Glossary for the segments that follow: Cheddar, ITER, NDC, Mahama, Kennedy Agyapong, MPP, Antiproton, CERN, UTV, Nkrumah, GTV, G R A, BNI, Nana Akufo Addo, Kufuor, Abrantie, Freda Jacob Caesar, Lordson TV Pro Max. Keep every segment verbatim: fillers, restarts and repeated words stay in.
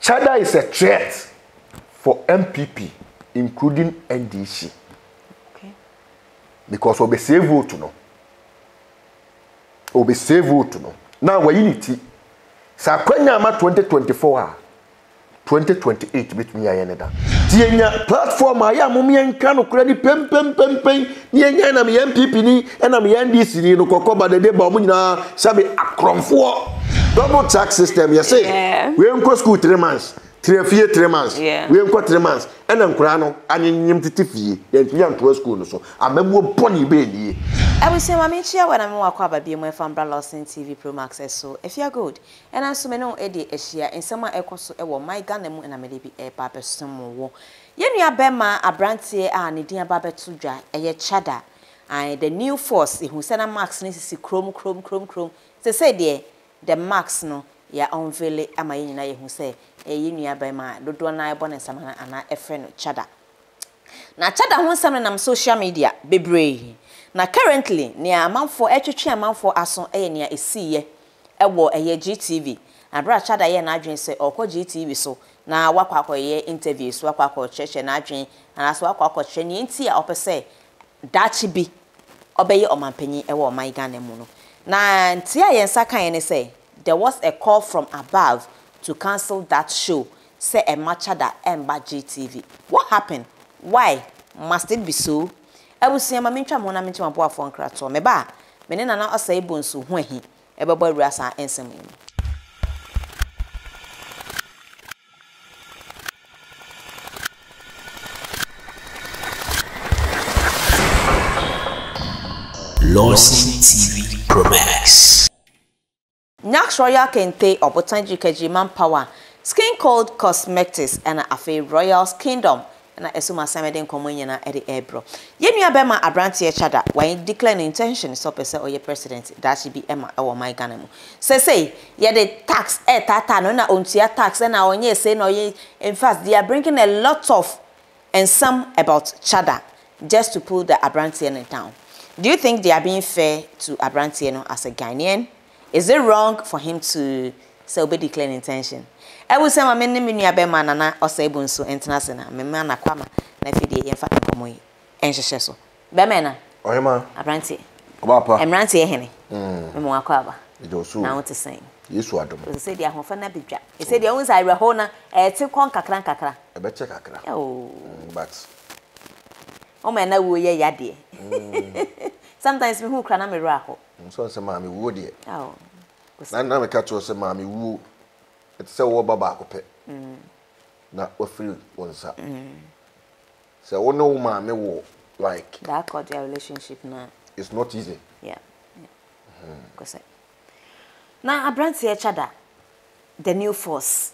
Cheddar is a threat for M P P, including N D C. Okay. Because we save vote no. We save vote no. Now we unity. So when you are twenty twenty-four, twenty twenty-eight between you and that. The platform I am moving can already pem pem pem pem. You and I am M P P ni, and I am N D C ni. No koko ba de de ba mu na sabi akromfo. Double tax system, you say. Yeah. We have school three months, three few three months. Yeah. We have three months. And I'm crying. And you need to feed. Then we have to school so. I'm a more pony baby. I will say, "Mommy, cheer when I'm walking about being my fan brand Lordson T V Pro Max." So if you are good, and I'm so many on Eddie Asia, and someone else so my gun and I'm a baby a barber someone. You know, Bema, a brand here, and a dear barber to dry, a Cheddar, and the new force who sent a max needs to chrome, chrome, chrome, chrome. They say, dear. The max no ya unveil ama yini na yehu se eyi nua ban ma dodo na ebo ne samana ana efre no Cheddar na Cheddar ho nsam na social media bebre na currently ne amanfo etwetwe amanfo aso eye ne esiye ewo eye G T V abra Cheddar ye na adwen se okọ G T V so na wakwakọ ye interview so wakwakọ cheche na adwen na so wakwakọ cheche ne nti a opese dachi bi obeye omanpanyi ewo oman ganemu no. Now, there was a call from above to cancel that show, say a matcha that and by G T V. What happened? Why must it be so? I will see a mamincha mona mintu and poor phone crator. Meba, meaning an assay bones when he ever boy rasa and some. Lordson T V Pro Max. Next Royal Kente or Botanji Kejiman Power, Skin Cold Cosmetics and a Fe Royals Kingdom, and I assume a Samedin Communion at the Ebro. Yenia Bema, a brand here Cheddar, when declaring intention, so per se or your president, that she be Emma or my Ganamo. Say, say, ye the tax, eh, tata, no, on tia tax, and our ye say no ye. In fact, they are bringing a lot of and some about Cheddar just to pull the Abrantian down. Do you think they are being fair to Abrantieno as a Ghanaian? Is it wrong for him to say obey declare intention? I will say my name is Niabema Nana Osebunso International. My man Akwama na fidi yenfa komoyi enhyehyso. Bemena. Oyema. Abrantie. Obapa. Emrantie ehene. Mm. Memo akwaba. Idosu. Na won't sing. Yesu adom. They say dia hofa na bedwa. They say dia won say reho na e te kon kakran kakra. E be che kakra. Oh. But oh my na wo ye yade. Sometimes me who cry na me raho. So say ma me wo de. Oh. Na na me ka to say ma me wo. It say wo baba akopɛ. Mm. Na ofiri wonsa. Mm. Say wo no ma me wo like that got their relationship na. It's not easy. Yeah. Because yeah. Mm. Na Abrantie Cheddar the new force.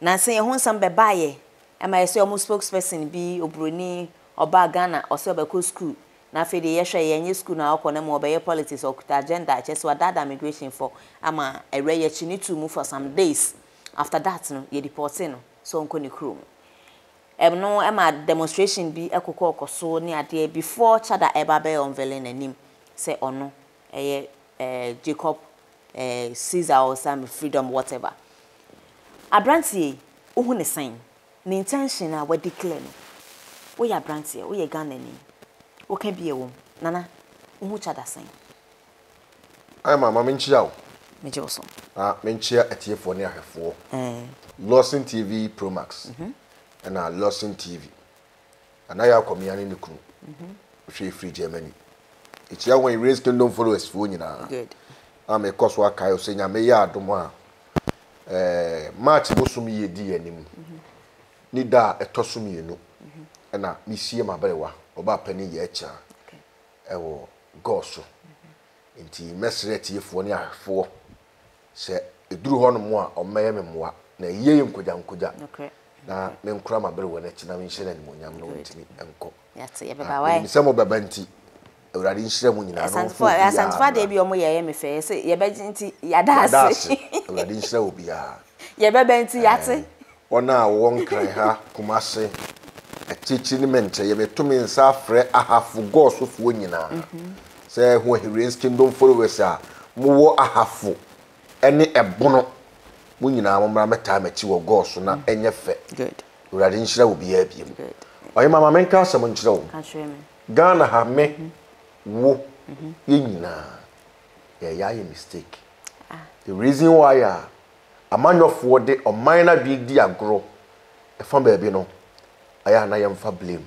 Na say ho nsam be baaye. E ma say omo spokesperson bi obroni oba Ghana or so beko school. Na fe de yehwe yenye school na akọ na mo be politics or agenda chese wa dada migration for ama ere ye chini to move for some days. After that no ye deport no so nko ni krom. Em no em a demonstration bi ekoko okoso ni ade before Cheddar eba be unveiling anim say ono eye eh Jacob eh Caesar or some freedom whatever. Abrantie ohu ne sign ni intention a we declare no. We are Abrantie, we are Ghanaian. What can be a woman? Nana, who shall that sing? I'm a Minchia. Majorson. Ah, Minchia at here for near her four. Lordson T V Pro Max. And I Lordson T V. And I are coming in the crew. She free Germany. It's here when you raise kingdom followers for you now. Good. I'm a Coswa Kyle saying I may yard domoa. Eh, March Bosumi ye dear name. Nida a tossumi, you know. And I miss my bewa. Oba penny yecha. Ewo gosso. Inti mesreti for near four. Say, a drew horn moa or mayem moa, na ye mkuja mkuja. Okay. Na mem crama brew and etching and munyam no intimi and co. That's a baby. Some of the benti. A radin ceremony. As and for as and for debut or moya me face, ye benti yadas. A radin so be ya. Ye benti yatse. One now won't cry her, Kumase. Teaching mentor, you may two men suffer. I have forgot so for you now. Say, when he raised kingdom followers, more I have for any a bono Munyina amomra meta machi wo go so na enye fe. Good. Urade nhyira wo bia bia. Good. Oyi mama menka asem nhyira wo. Asem me. Ghana ha me wo. Mhm. Yenyina. Ya ya ye mistake. Ah. The reason why ah amanyofo de o minor big di agro. E fon baby no. Aya na yemfa blame.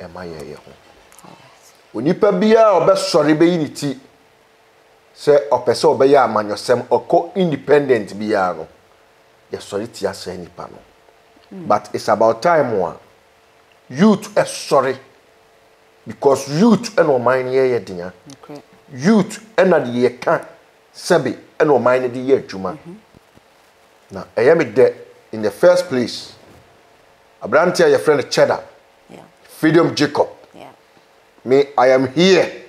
E ma ye ye ho. Onipa bia obesore be yiti. Say opese obeye amanyosem oko independent bia no. Yes sorry ti asa nipa no. But it's about time one. Youth is sorry. Because youth and no mind here yedinya. Okay. Youth and na de yeka sebi and no mind de ye adwuma. Now, I am there in the first place. Abrantia, your friend Cheddar. Yeah. Freda Jacob. Yeah. Me, I am here.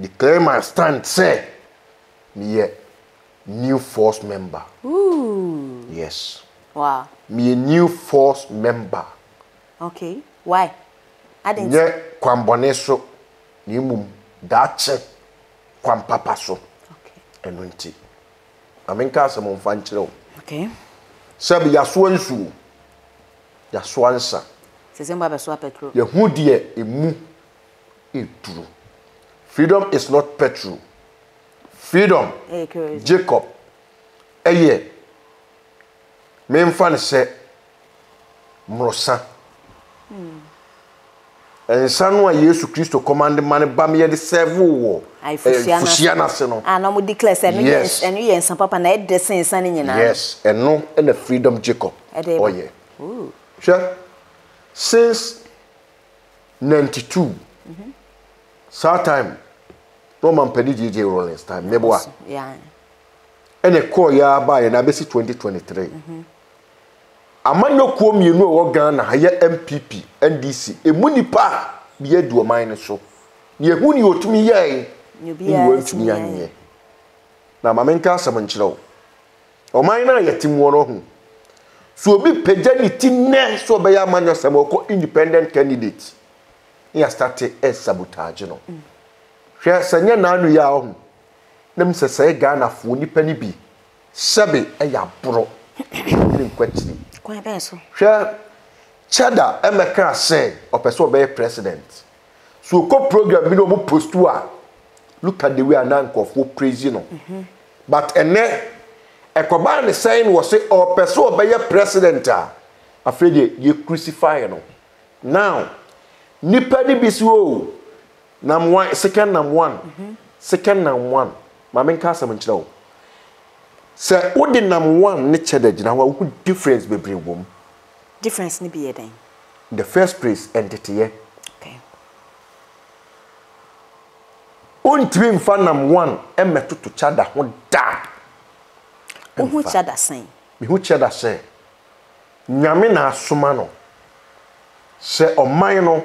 Declare my stand, say. Me a new force member. Ooh. Yes. Wow. Me a new force member. Okay. Why? I didn't. Yeah, kwamboneso, nimum dache, kwampapaso. Okay. Enunti. Aminka samon fanchero. Okay. Sabi yaswansu. Yaswansa. Sezemba beswa petrol. Ye hu die emu e duro. Freedom is not petrol. Freedom. Hey, Jacob. Eye. Memfa ne se mrosa. Hmm. Ensanu a Yesu Kristo command man ba me de serve wo. I fusiana se no. Ah, no mo declare say no yes, enu ye ensan papa na e de sensan nyina. Yes, eno and the Freedom Jacob. Oh yeah. Ooh. Sure. Since ninety-two. Mhm. Mm Sa time Roman Pedi J J Rollins time meboa. Yeah. And a call ya ba ye na be si twenty twenty-three. Mhm. Amanyo kuo mienu wo Ghana ha ye M P P, N D C. Emunipa biye duo mine so. Ye hu ni otumi ye. Nyobia. Na mamenka asem nkyerɛw. Oman na yetimu no ho. So obi pagya ni tinne so be ya amanyo sem ko independent candidate. He started a sabotage no. Hwe sanya na anu ya ho. Nem sesɛ Ghana fo ni pani bi. Sebe e ya boro. Ni kwatiri. Kwa be so. Hwe Cheddar Emeka say opeso be president. So ko program bi no mo postua. Look at the way Ananko for praise no. But ene Ekoban the saying was say or person obey president afraid you crucify no. Now nipa ni biso nam one second nam one second nam one mama nka asem nkyerɛw say wo de nam one ne Cheddar gina wa wo difference be bring wom difference ni be den the first place entity. Untwim fan nam one emeto to Cheddar ho da. Who Cheddar say? Me who Cheddar say? Nyame na asoma no. Say oman no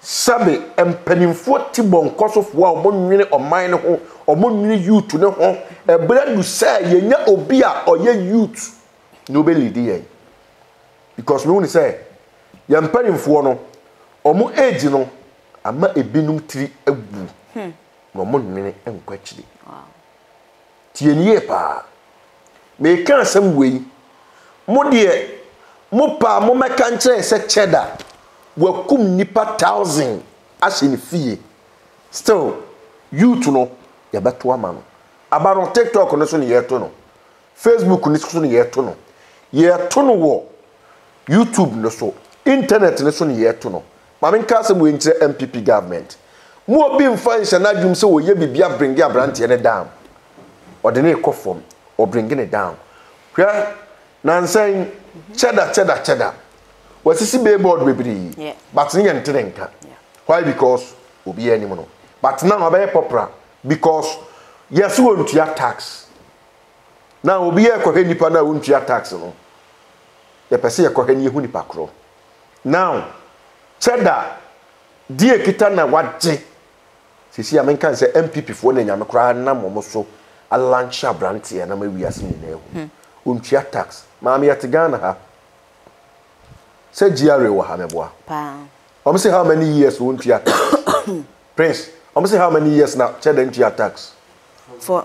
sabe empanimfo tibonko so fo a obo nwene oman no ho, obo nwene youth ne ho. Ebra du say yenya obi a oye youth no be lead here. Because me who say yempanimfo no omo age no ama ebinum tiri agu. Hmm. Momon enkwachiri. Wow. Tieniye pa. Me kan sam we. Mo de mo pa mo meka nkyere se Cheddar. Wakum nipa thousand asini fie. Still you to know ya beto ama no. Abaron TikTok no so ne yeto no. Facebook ni so ne yeto no. Yeto no wo YouTube no so. Internet ni so ne yeto no. Ma me kan sam we nkyere M P P government. Mo bi mfanhye na dwum se wo ye bibia bring ya brantie ne down or the ne kofom or bring it down hwa nan say Cheddar Cheddar Cheddar what is the board we be but ni yen trenka why because obi ani mo but now obi popular because yes we want to tax now obi e ko henipa na want to tax no the person e ko heni hu nipa kro now Cheddar die kitana waje sisi amenka say M P P for na nyame kra na momo so alancha brantie na mawiase ni na ehu ontua tax maami yatigana ha say G R A wa ha meboa pa omo say how many years ontua tax prince omo say how many years na Cheddar ontua tax for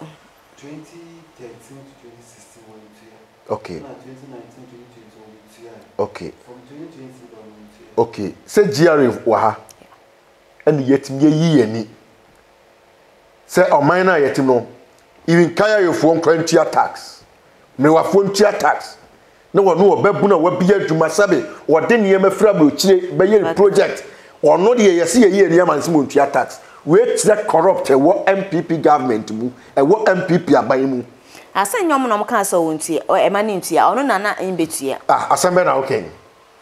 twenty thirteen to twenty sixteen ontua Okay. Okay. Okay. Say G R waha. And yet me ye any. Say a minor yet no. Even kaya your phone twenty attacks. Me wa phone attacks. No one know about Buna will be here to Masabi or then Yemefrabu by any project or not here. See a year Yaman's moon to attacks. Wait that corrupt what M P P government move and what M P P are by move. I send your mom council won't see or a man in tea or none in between. Ah, Asambana, okay.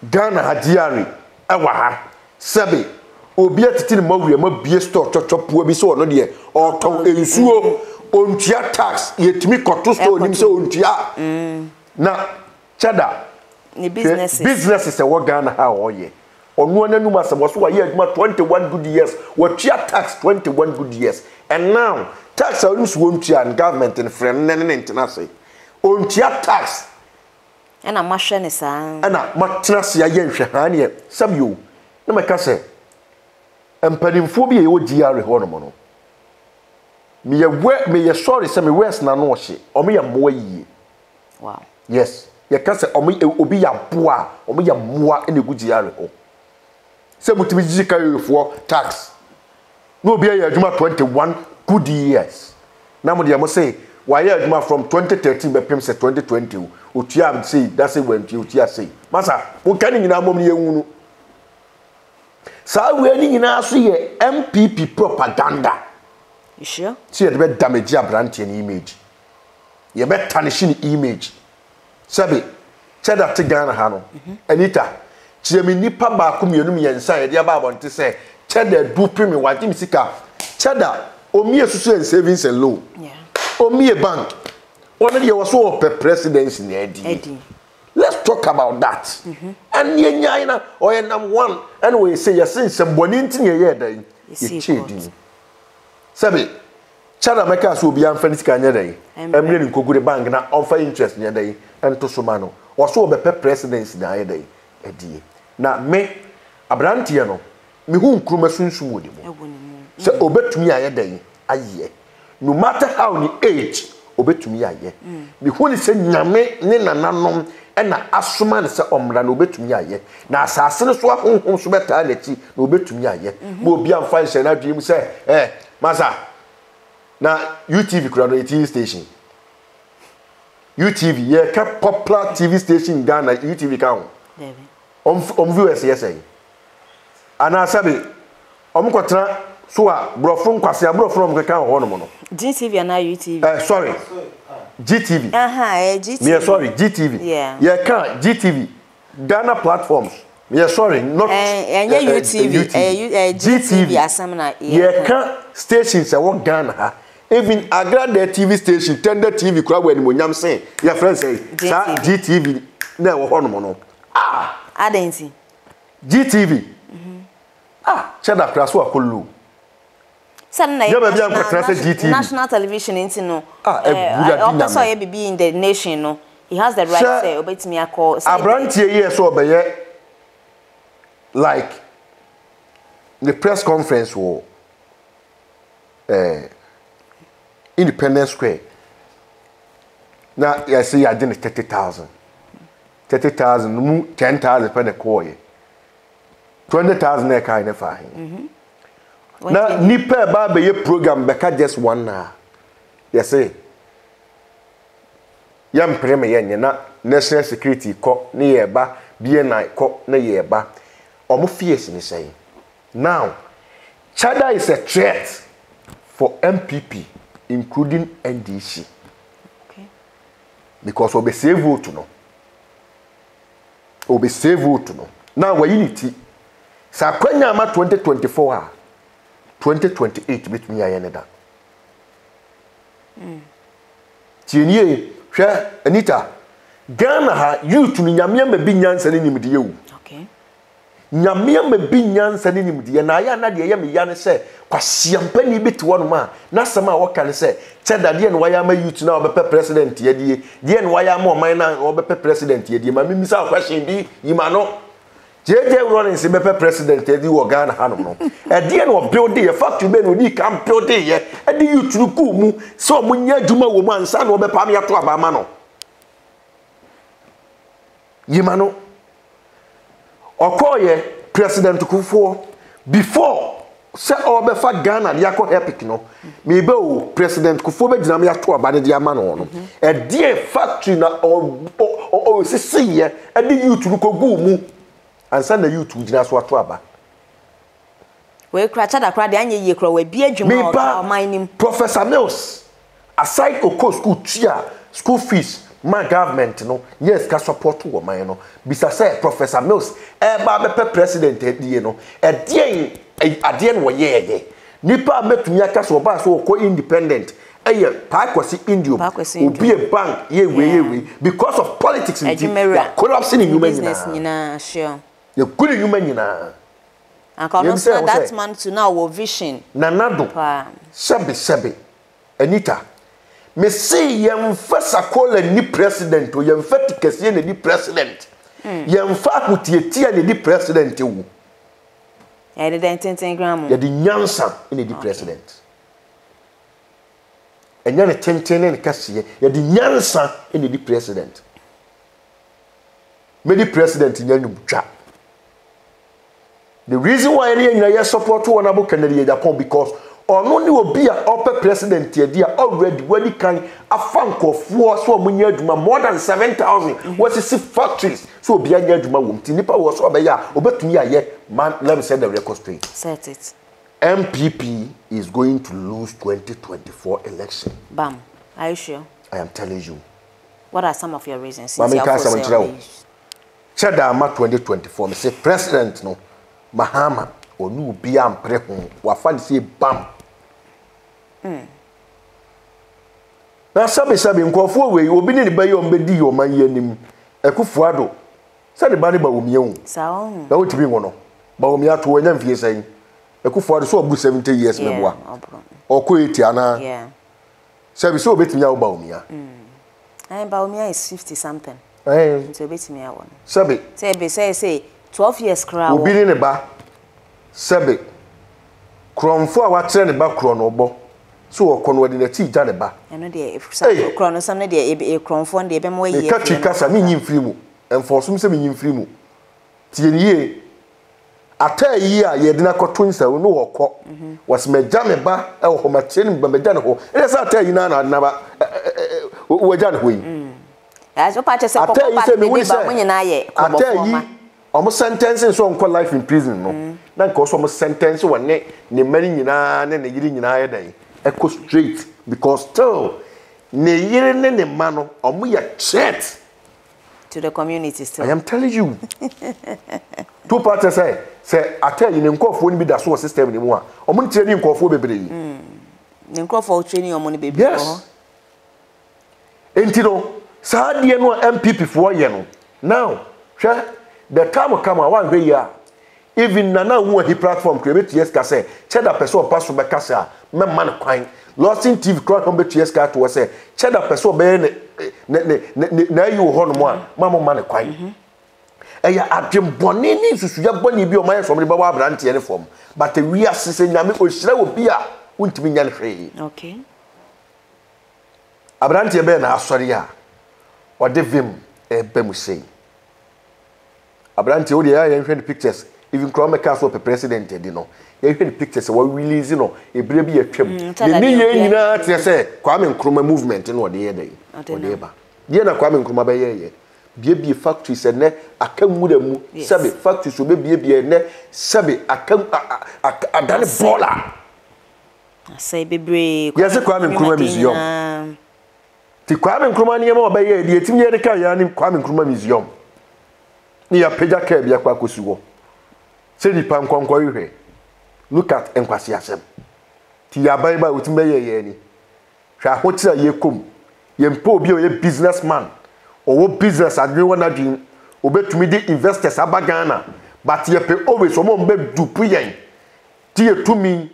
Ghana had diary, Awaha, Sabi, or be at the Mogri, or be a store to chop will be so or not here or to a zoo on tia tax, yet me got to store himself on tia. Now, Cheddar, business is a what Ghana how all ye. On one and was who are twenty one good years, what tia tax twenty one good years, and now. Tax are loose won't and government and friend and international. On tax. And a machine is an and a matras yayan shahania. Some you. No, my cassette. And pedimphobia, you G R hormono. Me a work, me a sorry, semi West Nanoshi, or me a moye. Wow. Yes, your cassette or me will be a boa, or me a moa in the good G R. Some would be carry for tax. No be a Juma twenty one. Good years. Now, my dear, say, why are from twenty thirteen by Pimse twenty twenty? Utiam say, that's it when you say, Massa, who can in our money? So, we're in our see M P P propaganda. You sure? See, you better damage your branch and image. You better tarnish the image. Sabi, Cheddar Tigana Hano, Anita, Jimmy Papa Kumuni and Say, the Ababon to say, Cheddar do premium, white him sicker. Cheddar. Omi a social savings and loan. Yeah. Omi a bank. Already was so per presidents in Eddie. Let's talk about that. And ye nyina or ye nam one. And we say yes, some boninting ye yeda. Ye changing. Sabi, Cheddar makers will be unfinished can yeda. Emily Kogure Bank na offer interest near day and to Sumano. Or so be per presidents in Eddie. Eddie. Na me, Abrantiano, me whom Krumasun Sumudi. So obey to me, I day, I ye. No matter how the age, obey to me, I ye. The holy said, Name, Nina Nanom, and an assuman, Sir Omran, obey to me, I ye. Now, assassin, so I won't home so better, obey to me, I ye. Will be on fire, and I dream, say, eh, Massa. Now, U T V crowded T V station. U T V, yeah, cap popular T V station in Ghana, U T V count. On viewers, yes, eh. And I said, Omquatra. So, I brought from Cassia, brought from the car hormone. G T V and U T V. Uh, sorry, G T V. Uh huh, G T V. Yeah, sorry, G T V. Yeah, yeah, can't G T V. Ghana platforms. Yeah, sorry, not. And uh, uh, U T V. Uh, uh, G T V. G T V. Yeah, can't stations. I want Ghana. Even Agra, their T V station, Tender T V, crowd when you say, your friends say, G T V. No, hormone. Ah, I didn't see. G T V. Ah, Cheddar Craswa Kulu. National television, no. Ah, I be in the nation, no. He has the right to say, obey me, I call. I brand here, so by like the press conference war, uh, Independence Square. Now, I see, I didn't thirty thousand. thirty thousand, ten thousand per quarter. twenty thousand, I can't find. Now, Nipper Baby program back just one hour. Yes, say young Premier, National Security Corps, Neba, B N I Corps, Neba, or more fierce, they say. Now, Cheddar is a threat for M P P, including N D C. Okay. Because we'll be safe vote, no. We'll be safe vote, no. Now, we're unity. So, I'm twenty twenty-four. twenty twenty-eight with me, I ended up. Tienye, Anita, Ghana, you to Yamiam be binyan sending him with you. Okay. Yamiam be binyan sending him with you, and I am not the Yami Yana say, Quasiam penny bit one man, Nasama, what can I say? Cheddar, the and why am I you to now be president, Yedi, the and why am I mine or be president, Yedi, my Miss question be, you may not. J J Rollins is the president of the Ghana Hanono. At the end of building a factory, men will come build here. And you to Kumu, so Munya Juma woman, son of the Pamia Club Amano. Yimano Okoye President Kufuor before se obefa Ghana yakọ epic no me be o President Kufuor be dinam yakọ abane dia ma no no e die factory na o se siye e de YouTube ko gu mu ansa na YouTube jina so ato aba we kra Cheddar kra de anye ye kra we bi adwuma o mining Professor Mills aside Oko school tia school fees my government no yes ka support wo man no bisa say Professor Mills e ba be president e die no e die adie no ye ye nipa metumi aka so ba so ko independent eye pa kwasi indium obi e bank ye we ye we because of politics in the corruption in human na sure the good human na and come that man to now our vision nanado sebe sebe Anita me say yemfa sakola ni president o yemfa tikese ni president yemfa akutietia ni president wo ya de twenty gram ya de nyansa ni di president enya ne tenten ne kase ya de nyansa ni di president me di president nyanu twa the reason why any support one abu Kennedy Japan because ono ni obi a ope president e dia already wani kan afankofo so omunya aduma more than seven thousand what is factories so obi anya aduma wo mti nipa wo so obeya obetumi aye man let me set the record straight set it M P P is going to lose twenty twenty-four election bam are you sure I am telling you what are some of your reasons Mami ka seven zero Cheddar ma twenty twenty-four me say president no Mahama onu obi am prehun wa fa say bam mm na sabe sabe nkofo we obi ni ba yo mbedi yo man yanim ekufu ado se de ba ni ba wo mie hu sao da wo tibi ngono ba wo mie ato wo nyam fie sai ekufu ado so obu seventy years yeah, meboa oko eighty ana yeah sabe so obetimi ya ba wo mie mm ai ba wo mie is fifty something eh so obetimi ya won sabe sabe say say twelve years krawo obi ni ba Sebe Kronfo a watre ne ba krono obo so wo kono de na ti ja ne ba eno de efsa krono sam ne de e kronfo de be mo ye e ka twika sa me nyimfiri mu enforcement se me nyimfiri mu ti ye ata yi a ye de na koto nsa wo no wo ko was me ja me ba e wo ma tre ne ba me ja ne ho e sa ata yi na na ba wo ja ne ho yi as o pa che se ko pa de ba mo nyina ye ata yi omo sentencing so onko life in prison no na nko so omo sentence won ne ne mari nyina ne ne yiri nyina ya dai e ko straight because still ne yiri ne ne ma no omo ya threat to the community still I am telling you two parties say say atel ni nko fo ni bi da so system ni mu a omo ntire ni nko fo bebere yi ne nko fo training omo ni bebere ho entiro sa die no M P P fo ye no now hwe the time will come one way here. Even Nana who he platform create yes ka say Cheddar person pass be ka say me man kwan Lordson T V crowd on be yes ka to say Cheddar person be ne ne na you ho no ma ma man kwan eh ya adem bone ni susuya bone bi o man from the baba brantie ne form but we are say nyame ohyira obi a untimi nya hwe okay abrantie be na asori a o de vim e be mu sei Abranti odi ya yenhwe the pictures even Nkrumah ka so president dey no yenhwe the pictures we release no ebre bi atwam ye ni ye nyina te say Kwame Nkrumah movement no dey dey dey ba dey na Kwame Nkrumah be ye ye bie bie factories ene akanwu da mu sabe factories we bie bie ene sabe akan adane bola say bebre yes Kwame Nkrumah museum ti Kwame Nkrumah ne ma be ye dey tim ye ka ya ni Kwame Nkrumah museum Near Peja Keb Yakusuo. Send the Pan Conqueror. Look at Enquasiasem. Tia Bible with Mayeni. Shahotza ye cum. Yempo be a businessman. Or what business at you wanna do? Obey to me the investors abagana. But ye pay always someone bed to pay. Dear to me,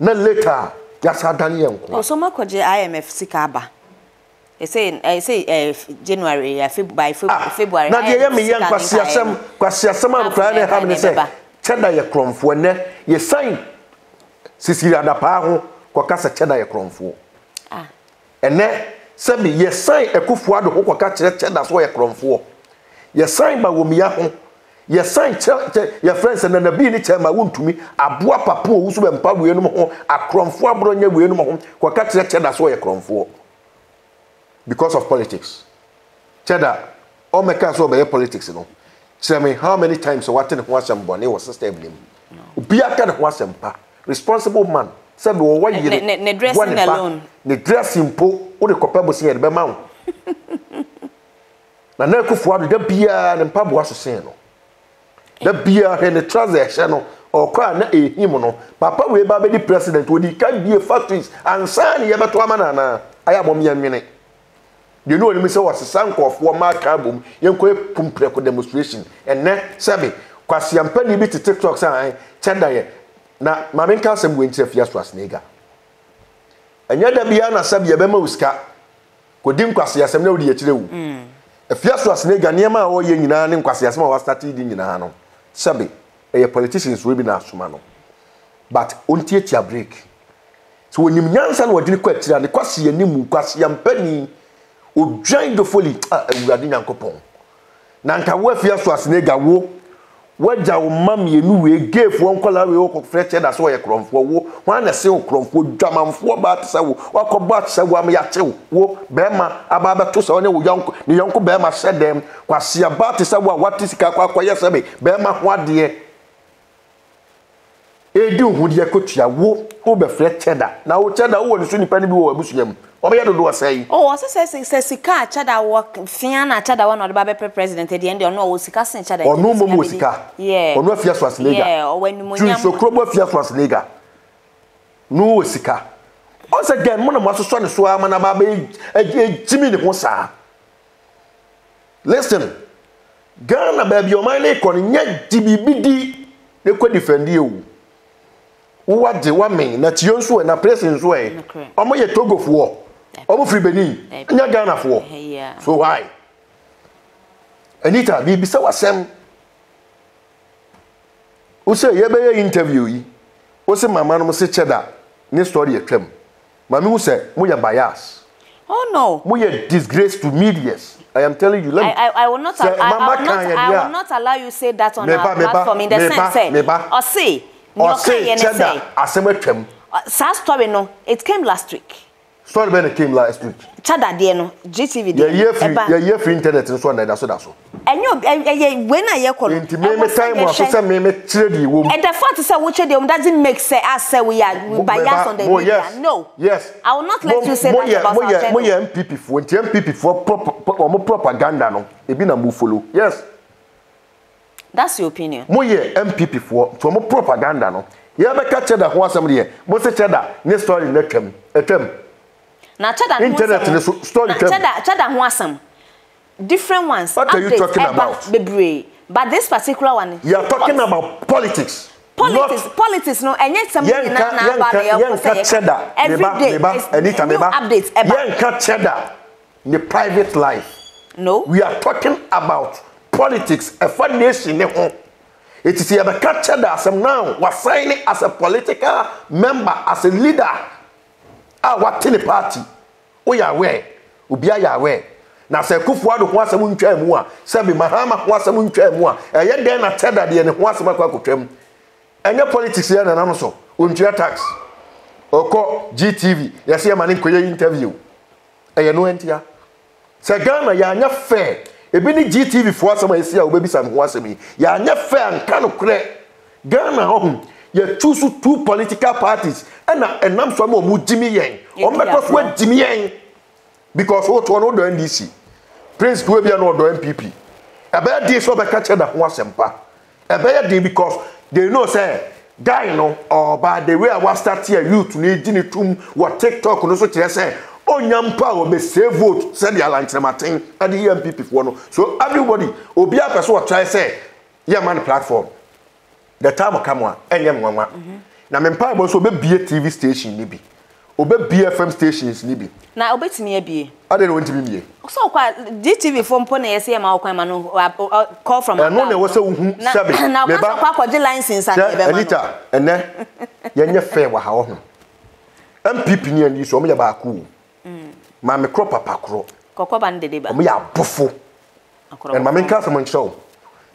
no later. Yes, I done young. Or so much I M F Sikaba. I say I say uh, January uh, by February. Now the young young kwasiasem kwasiasem am cry na have me say Cheddar ye kromfo ne ye sign sisiri adapa ho kwakasa Cheddar ye kromfo. Ah. Ene se me ye sign ekufu ado kwakasa Cheddar so ye kromfo. Your sign by Womiaho. Your sign, your friends, and then the being it, my wound to me. A boa papo, who's when Pab will no more, a crom four bronya will no more, who catch that Cheddar saw a crom four. Because of politics. Cheddar, all my cars over politics, you know. Tell me how many times I watched him was some bonnet was sustainable. Biakan was some responsible man. Some were ne dressing alone. The dressing po, or the copper was here at Bemount. Now, Kufuor, the beer and Pab was saying. The beer and the transaction or crown a himono. Papa will be the president when he can't be a factories and sign the Abatuamanana. I am one minute. You know, Mister was a sank of one mark album, young quape pumpreco demonstration, and then Sammy, Quasian Penny bit to TikTok sign, Tender. Now, Mamma Cassim went to Fias was nigger. And yet, the Biana Sabia Bemoska could dim Quasias and no dear to a Fias was nigger near my own young and Quasiasma was started in Hano. Sabby, a politician's ribbon as Sumano. But until your break. So when you answer what you question and the Quasian Nimu Quasian Penny. O join the folly, ah, Ugadi Nankopon. Nanka Wafia was nega wo. What jaw mammy knew gave one color we all fretted as well a crumb for wo. One a sail crumb for Jaman four bats, or combats, a wamiacho, wo, Bema, Ababatus, or the young Bema said them, was see a bat is our what is Kakwayasame, Bema, what dear. Edu, who dear Kutia wo, who befretted that. Now Cheddar won't soon depend on Muslim. Oh, I said, says Sika, Cheddar work, Fiana, Cheddar one or the Baby President at the end, or no, Sika and Cheddar. Or no more Sika, yeah, or no Fias was nigger, or when you so crop Fias was nigger. No Sika. Once again, one of us was trying to swam and a baby, a Jimmy the Mosa. Listen, Ghana baby, your mind, yet T B B D, they could defend you. What the one mean that you also in a presence way? Or may a tog of war. Omo free Benin, and you're Ghana for. So why? Anita, we be so asem. Who say, you be interview? Who say, my man, Mister Cheddar, no story a claim. Mammy, who say, we are biased. Oh no. We are disgrace to media. I am telling you, let me. I, I, I will not, say, I, I, will not I will not allow you to say that on meba, our platform meba, in the meba, sense. Meba. Or say, or say, Cheddar, Asemetrem. Sad story, no, it came last week. Story when it came last week. Cheddar, dear, no, G T V, dear, your year free internet and so on, that's so. And you, when I hear calling, intimate time was some mimic trade woman. And the fact is, I will check them doesn't make say, I say we are biased on the media. No, yes, I will not let you say that about M P P for M P P for propaganda, no, it been a mufolo, yes. That's your opinion. Moye M P P for to more propaganda no. You ever catch that one somebody here? Most Cheddar, no story in the term. A term. Now Cheddar, internet in the story term. Cheddar, Cheddar, one some different ones. What are you talking about? But this particular one. You are talking about politics. Politics, politics, no, and yet somebody now about the Cheddar. Every day, anytime updates about Cheddar in the private life. No, we are talking about politics, a foundation. It is here the capture that as now was signing as a political member, as a leader. Our tele party, we are aware, we be aware. Now, say Kufuor wants a moon tram one, Sammy Mahama wants a moon tram one, and yet then I tell that the end wants a quack tram. And your politics here and also, won't you tax? Or call G T V, yes, your man in Korea interview. And you know, and here. Say Ghana, you are not fair. If any G T V for some I see, I will be some once me. You are not fair and cannot clear. Ghana, home, you choose two political parties, and I'm some more Jimmy Yang. Or because we're Jimmy Yang. Because what one order N D C. Prince Guavian order M P P. A bad day so I catch that once and pa. A bad day because they know, say, guy, no, or by the way I was starting a youth, need in the tomb, what TikTok, and also to say. Onyampa will be save vote, send the alliance Martin and the M P P for no. So everybody will be a person who try say, yeah man platform. The time will come on, and yeah man. Now my people also be B T V station nibi, obe B F M stations nibi. Now obe tini ebi. I don't want to be me. So kwa G T V phone pone yesi ma okwa manu call from. And no ne wose uhu sabi. Now kwa kwa kwa the line since and ebe manu. Anita, ene yenye fair wa hawo ho. M P P ni andi so me ya ba ku. Mammy crop a packro. Cocoban de deba. We are buffo. And my main customer show.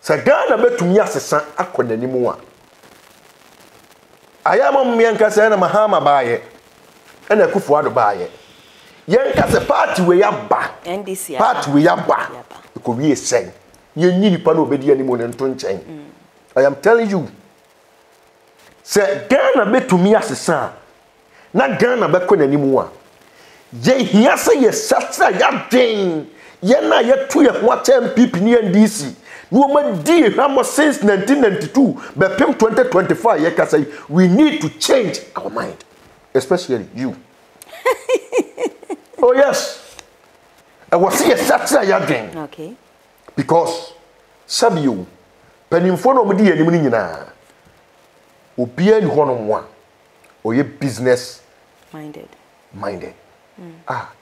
So, Ghana bet to me as a son, I couldn't anymore. I am on Yankas and Mahama buy it, and a Kufuor buy it. Yankas a party way up back, N D C party way up back. You could be a saint. You need to obey anyone and don't change. I am telling you. Say Ghana bet to me as a son. Not Ghana bet couldn't anymore. Ye hiasa ye sasa ya den. Ye na ye tu ye what M P P ni N D C. No man deal hammer since nineteen ninety-two. But pim twenty twenty-five ye can say we need to change our mind. Especially you. Oh yes. I was ye sasa ya den. Okay. Because sabi you penimfo no mudi enimu ni nyina. Obi en hono or ye business minded. Minded. Mm. Ah,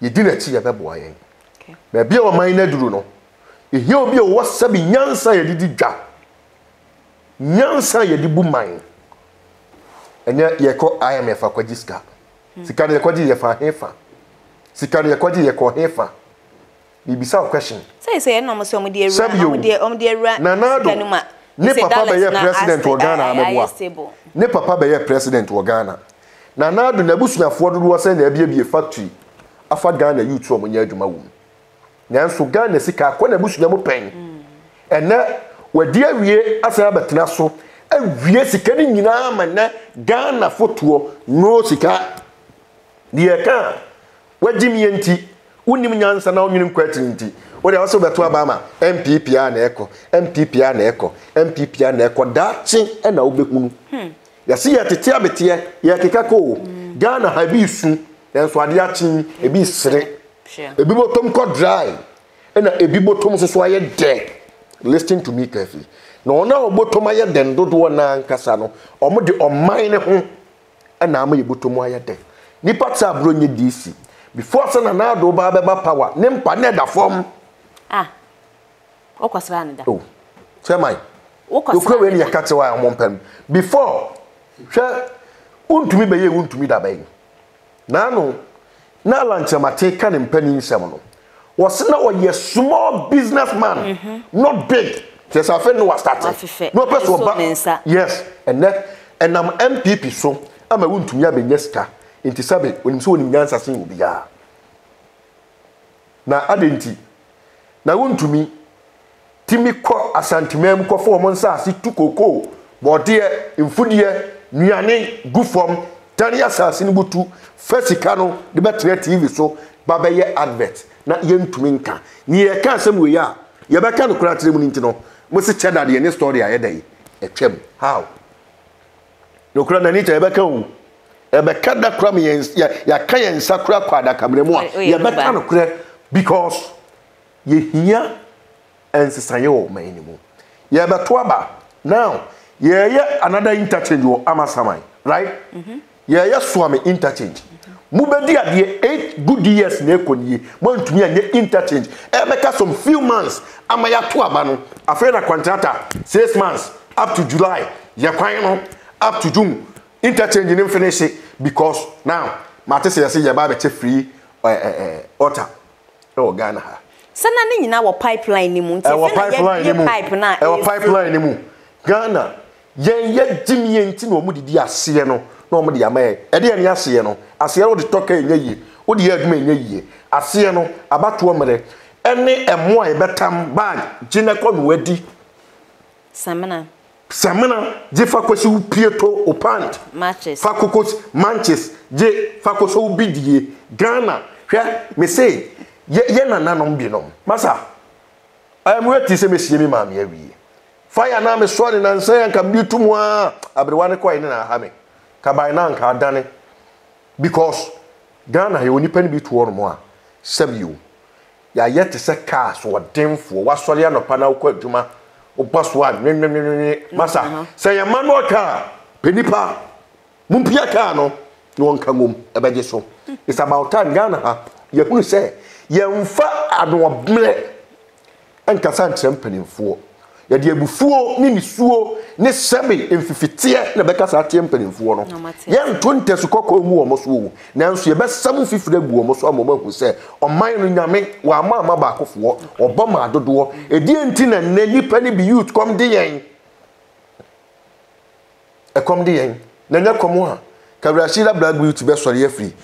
you didn't see a baby. Maybe your mind, no. If you be a wasabi, Yansa, you did that. Yansa, you did boom mine. And yet, you call I am a Fakwadiska. Sikari Yakodi, your Fahefa. Sikari Yakodi, your Kohefa. You be some question. Say, say, no, Monsieur, dear, dear, um, dear, Nanado. Ne papa by your president to Ghana. Ne papa by your president to Ghana. Na na do na busu na fodo wo se na bia factory afa Ghana youth from nya adwuma wo nyanso Ghana sika kwa na busu na mo pen ene wadi awie asa abetena so awie sika ni nyina ma na Ghana foto no sika de ka wajimi enti unim nyansa na onwunim kwati enti wo de wo se beto aba ma M P P a na eko M P P a na eko M P P a na eko dachi e na obekunu yasi ya tete abete ya keka ko Ghana ha bi su enso ade achi e bi sire e bi botom ko dry e na e bi botom so so aye de listen to me carefully no na obotom aye de ndodo na nkasa no omo de oman ne ho e na ama ye botom aye de ni patsa bro nye D C before sana na do ba ba power ne mpa ne da form ah okwasra ne da oh chemai okwasra we ne yakate wa amompam before sure, won't me be won't me that bay. Nano, now lunch my take and penny seminal. Was now a small businessman, not big. There's a friend who was starting. No person, yes, and that, and I'm M P P, so I'm a wound to Yabi Neska into Sabbath when soon in Yansa sing will be ya. Now, I didn't. Now, won't to me Timmy Quo Asantimem Quo for Monsa, see two cocoa, but dear in food year. Nyane good form tani assassin butu first cano the better T V so babaye advert na yentumi nka ni e ka asem we ya ye be ka no kura tremu nti no mo se Cheddar de ne story aye dai etwem how no kura na ni te be ka wu e be ka da kura me ya ka yen sakura kwa da kamre mu a ye be ka no kura because ye hia ensesayo ma enimu ye be to aba now. Yeah, yeah, another interchange or Amasamai, right? Yeah, yeah, Swami interchange. Mubedia, the eight good years, Nekon ye, want to me and interchange. Ebeka some few months, Amaya Tuabano, Afreda Quantata, six months, up to July, Yaquano, up to June. Interchange in finish it because now, Matisse, I say, Yababe free otter. Oh, Ghana. Sending in our pipeline, our pipeline, our pipeline, Ghana. Yen yet Jimmy and Tino Moody Asiano, no Moody Ame, Edian Yasiano, Asiano the Toka in ye, Udi Egme in ye, Asiano, Abatuamere, Enne and Moy Betam Bag, Ginacon Weddy Samana Samana, Jefacosu Pieto Opant, Matches, Facocos, Manches, Je Facoso Bidie, Ghana, here, me say, Yena Nanom Binom. Massa, I am ready to say, Miss Yemi, Mammy. Fire now, Miss Swan and say, and can be too much. I be one quite in a hammy. Cabinank had done it because Ghana, you only penny be two or more. Save you. You are yet to set cars or dim for what Soliano Panel Quatuma or pass one. Massa, say a man or car, Penipa, Mumpia Cano, no one can move a badge so. It's about time Ghana, you could say, you fat and no bled and Cassan Championing for. ya de abufuo ni nisuo ne sebe emfifite na beka sa tempenfuo no ye ntonte sukoko mu omo so wo nanso ye besam fifire bu omo so amoma ku se oman no nyame wa ma ma ba akofo oboma adodo edi enti na nipa ni bi youth come de yen e come de yen na nya komo ha kabrashira black youth be sori afri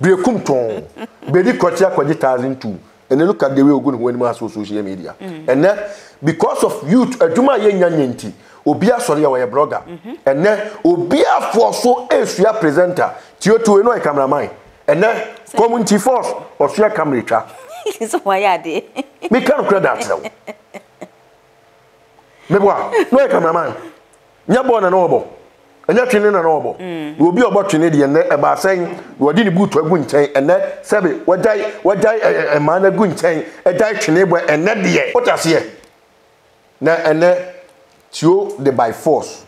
brekum ton be di kotia kwaji one thousand two. And then look at the way we're going to win mass on social media. Mm-hmm. And then, because of youth, a Juma Yenyanti, Obia Soria, a blogger, and then Obia for so a Sia presenter, Tio to a cameraman, and then community force or Sia camera. It's why I did. We can't credit that. Mewa, no cameraman, Yabon and Obo, and that Chilean and Obo. We'll be about Trinity and about saying, we didn't boot to a good thing, and that Sabbath, what die, what die a man a good thing, a die to neighbor, and that the what I say. Now, and that you the by force,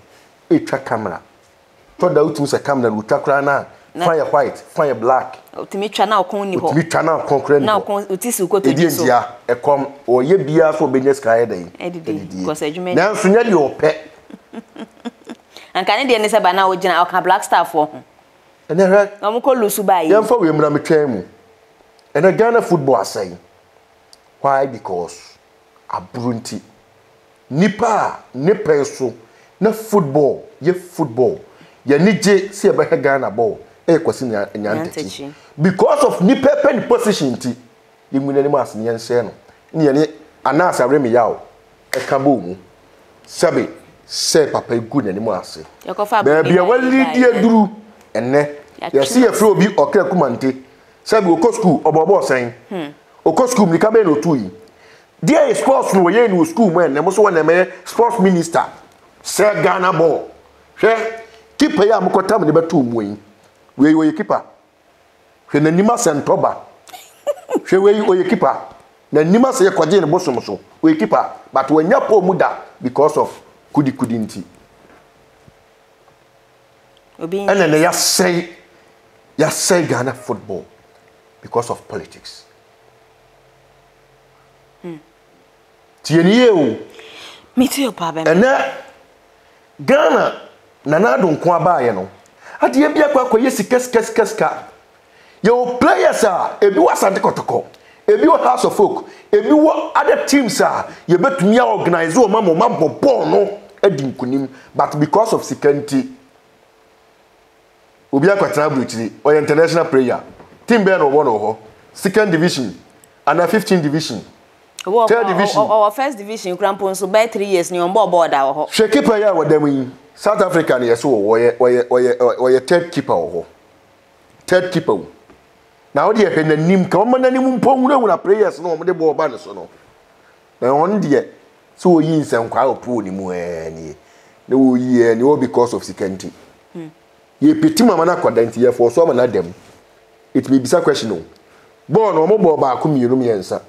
a track camera. Told out to a camera, we track rana, fire white, fire black. To me, Chana Conny, to me, Chana Concrete now, it is who got the idea, a com or ye beer for business guiding. Because I mean, now, sooner your pet. And Canadian is a banana with a black star for. And then right, I'm called Lusubai. I'm for women, I'm a chairman. And a Ghana football saying, why? Because a brunty Nipa, Nipenso, no football, ye football. Ye nije see a Ghana ball, a question in your because of Nipepen position tea. You mean any mass in your seno. Nearly announce a remi out, a kaboom. Sabi, say papa good any mass. There be a well leader dru. And you see a flow be or Kumante, Sabu Okosku or Bobo saying, Okosku, Mikabeno Tui. There is sports no way in school when there was one a sports minister, Sir Ghana Ball. Keep a Yamukotam number two wing. Where you keeper? When the Nimas and Toba. She way you keeper. The Nimas a quadin bosomoso, we keeper, but when your poor muda because of Kudi Kudinti. And then they just say, just say Ghana football because of politics. Tienio, me too, Papa. And now Ghana, Nana don't come by, you know. At the Abia Quaker, yes, kes kes keska. Your players are a Bua Santa Cotoco, a Bua House of Folk, a Bua other teams are. You bet me organize or Mamma Mambo Bono, Edin Kunim, but because of security. Obiakwatrabuchi or international prayer. Timber or one or second division and a fifteenth division. Third division. Our first division, Crampon, so by three years, new board our shake prayer with them in South Africa, yes, or your third keeper or third keeper. Now, dear, and the name common and even Pongo when a prayers no, the board banners or no. Now, on dear, so in some crowd pony, no year, no because of security. Ye pity mamma quadrant for some and them. It may be some question. Born or mobile by community answer.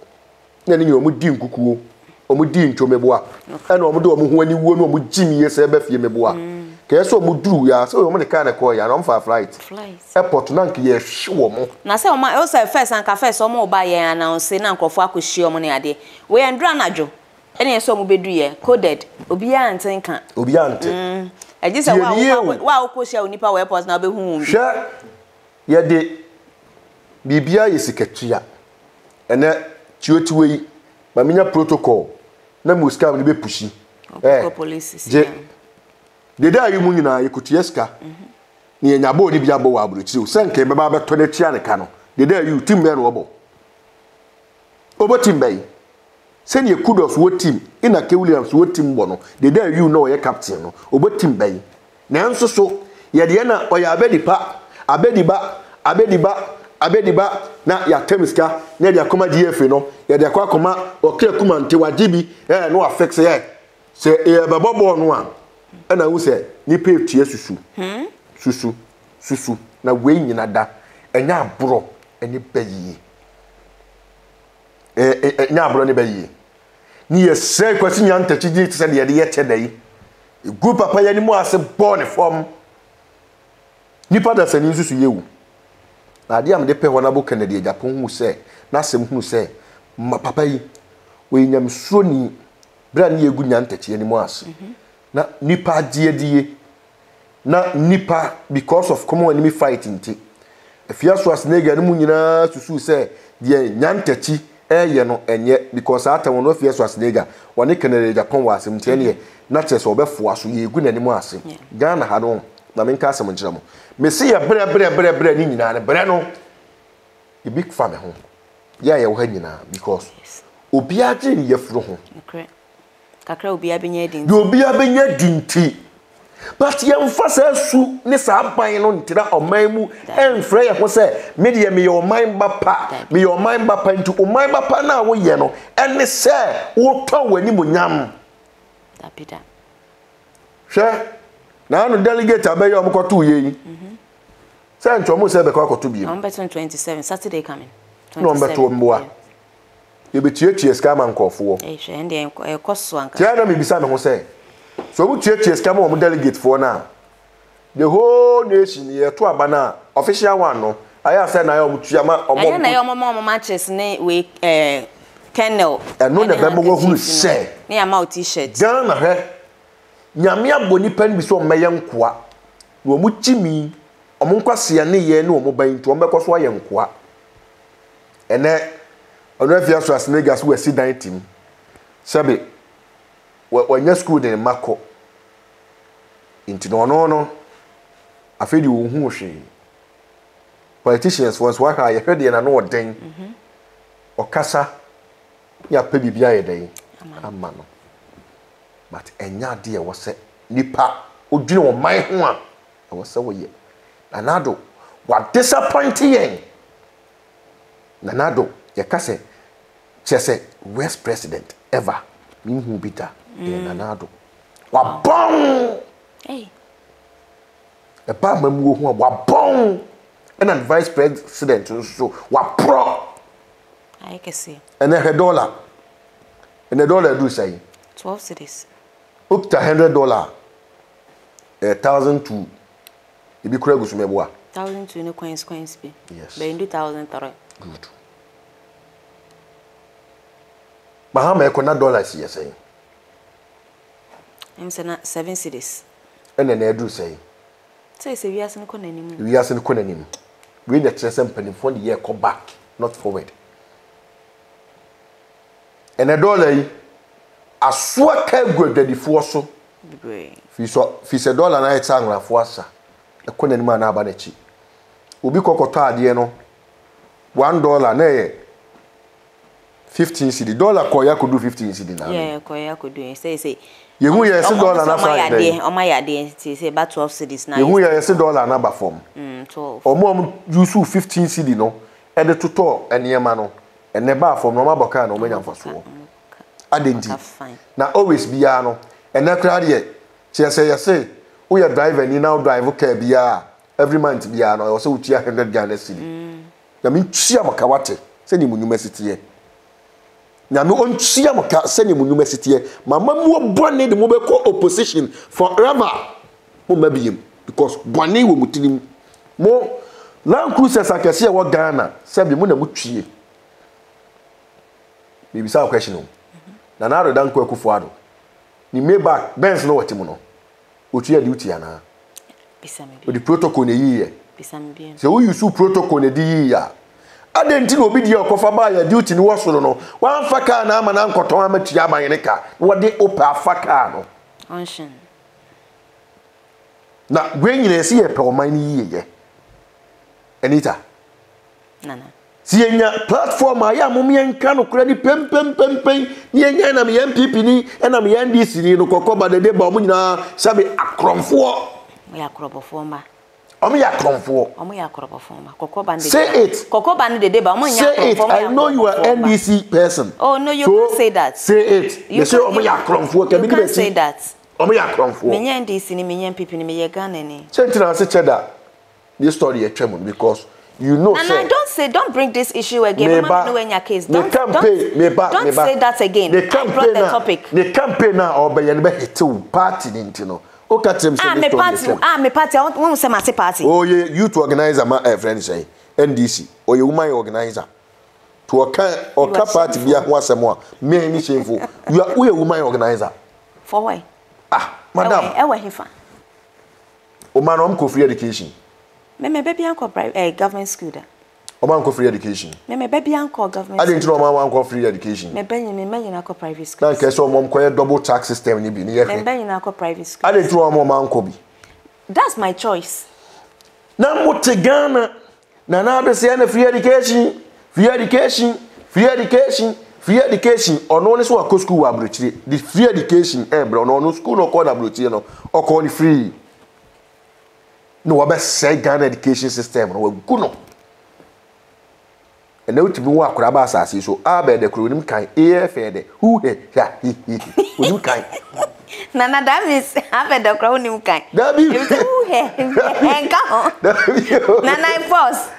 Then you would deem cuckoo, or would deem to meboa, and or would do when you woman would Jimmy yes, a beffy meboa. Caso would do ya so on the kind of coy and on fire flight. Airport nanky, yes, sure. Now, so my also first and cafe some more by and I'll say Uncle Faku Shiomony a day. We and Dranajo. Any song will be dear, coded, Obiant and can't. Obiant. I just said, wow, push your nipper weapons now be whom. Sure, yet the B B I is a catria. And that two way, my mina protocol. No musca will be pushy. Eh, police. The day you moon I could yeska near Nabodi Biabo Abu, sent came about twenty Tianacano. The day you timber robo. Over Timbay. Send your kudos what team in a K Williams what team bono. The day you know your captain over team bay. Now so so Yadiana or your bedipa, a bediba, a bediba, a bediba, not your temiska, near their coma diafino, yet their quacoma or Kirkuman Tiwajibi, eh, no affects eh. Say a bababo on one. And I will say, Ni pay tears susu. Susu, susu, now weighing in at that, and now bro, and you pay ye. Eh, now bro, anybody. Near self question young to send the idea today. You go papa anymore as a born form. Nipper that's an issue to you. Now, dear, I'm the Pewanabo Kennedy, Japon who say, Nassim who say, my papa, we am soon brand new gunyanteti anymore as. Na nipa die na nipa because of common enemy fighting ti. If you ask nega no nyina susu say die nyantechi eye no enye because ata wono if you ask nega one kenere Japan wasem ti ene na chese obefo aso ye gu nanimo ase. Ghana ha no na menka asem ngira mo. Me see ya bre bre bre bre ni nyina ne bre no e big farm ho. Ya ye wo ha nyina because obi age ye fro ho. Okay. Kakra obi abenye din. Do obi abenye din ti. But you emphasize su ne saban no ntira oman mu enfre ye ho se me de me your mind bapa me your mind bapa into oman bapa na wo ye no ene se wo to wani munyam da pida she na no delegate abe yo mkoto ye yi se ntwo mo se be ko akoto bi number twenty-seven Saturday coming number two mboa ye betie tie scam ankofo eh she ende ekoso anka tie na me bisa me ho se. So we take chase come on delegate for now. The whole nation here to abana official one no. I have said na your mutuyama omo. I na your mama matches ne we eh Kennel. And no the bemo who say. Ne ama t-shirt. Gana he. Nyame aboni pan bi so meye nkoa. No mu chimi omo nkwase ne ye ne omo ban to omo bekoso aye nkoa. Ene onrefia so asnegas we sit down team. Sabe when your school then Marco into no no no, I feel you who she politicians once work. I heard you know what thing or Casa, your baby be a day, a man. But any dear was said, Nipa, who do know my one. I was so weird. Nanado, what disappointing Nanado, your cousin, she said, worst president ever. Me who bitter. Nanado. Wabong! Hey. A barman who wabong! And then vice president so wapro! I can see. And then her dollar. And the dollar do say? Twelve cities. Up to hundred dollar. A thousand two. You be correct with me, boy. Thousand two no coins, coins be. Yes. But in two thousand three. Good. Mahama e kona dollars here say. I'm saying seven cities. And then I do say. Say say we are saying kona nim. We are saying kona nim. We the children planning for the year come back, not forward. And a dollar aswa ka go the four so. Great. Fi so fi say dollar na e tangra for asa. E kona nim na aba na chi. Obi kokoto ade no. one dollar na e Fifteen cedi dollar koya could do fifteen cedi now. Yeah, koya could do. Say say. You who yes dollar na Friday. Oma ya dey say about twelve cedis now. You who yes dollar na ba form. Hmm twelve. Omo am use fifteen cedi no. E de tutor enema no. E ne ba form no ma boka na o menya faso. Adenti. Na always bia no. E na kra de che say say o ya driver ni now drive car bia every month bia no. O say utia one hundred Ghana cedi. Na me tia boka wate. Say ni munyuma city. Now, no one see a cat sending university. My mum will burn in the mobile opposition forever. Oh, maybe him because Bonnie will mutin him more. Land cruisers, I can see what Ghana said the moon would cheer. Maybe some question. Nanado than Kufuor. You may back Ben's no timono. Which year duty, Anna? With the protocol a year. So, who you sue protocol a year? I didn't know video of duty in Washington. One Fakana and Uncle Tom at Yamaneka. What they opera Fakano. Ocean. Now, bring in a sea pro mine Anita Nana. See a platform, I am Mumian Cano credit, pem pem pem pem, Yan and M P P, and I'm N D C, no Cocoba, the Debomina, Sabi Akron four. We are Croboforma. Omi ya kromfo. Omi ya kromfo. Kokoba ndede. Say it. Kokoba ndede ba omi ya kromfo. Say it. I know you are N D C person. Oh no, you so can't say that. Say it. You say omi ya kromfo. You can't say that. Omi ya kromfo. Menye N D C ni menye M P P ni menye Ghana ni. Chentin I say Cheddar. This story is tremendous because you know. And I don't say don't bring this issue again. Mama know when your case. Don't don't don't say that again. I brought the topic. The campaign now or by any be to party intino. Ah, me party. Ah, me party. I want to say my party. Oh, yeah, you to organize a friend say N D C. Or you my organizer. to oka oka party bia ho asemo me any shameful. You are we a woman organizer for why? Ah madam e we hefa o man am free education me me baby anko government school da o man free education me me baby anko government I didn't know man anko free education me benye me me na ko private school na ke so mom ko double tax system ni bi ni ye me benye na ko private school I didn't know mom anko bi that's my choice na mo te Ghana na na be say na free education free education free education free education or no so akọ school abrochire the free education eh bro no no school no call abrochire no o call ni free no we be say Ghana education system no we go no and now to be wa akura ba asase so abed de kro nim kan afa de who he ya we do kan Nana, that means half a doctor only can. That means who here? Enka, Nana, boss.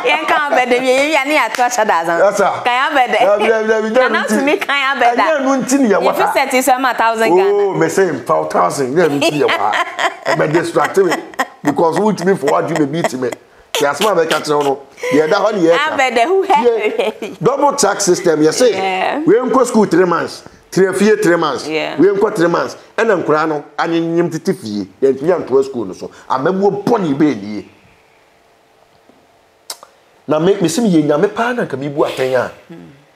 Enka, but the you are near two hundred thousand. That's all. Can you bet? Nana, to me, can you bet that? If you set yourself a thousand, oh, me say five thousand. Let me see your power. Me distract me because who to me for what you may beat me. That's why I can't know. Yeah, that one here. I bet the who here. Double tax system. You say we don't go school three months. Three few three months. Yeah. We have got three months. And I'm crying. And you need to feed. You have to school. So I'm a more pony baby. Now make me see me. Now me pan and can be bought. Kenya.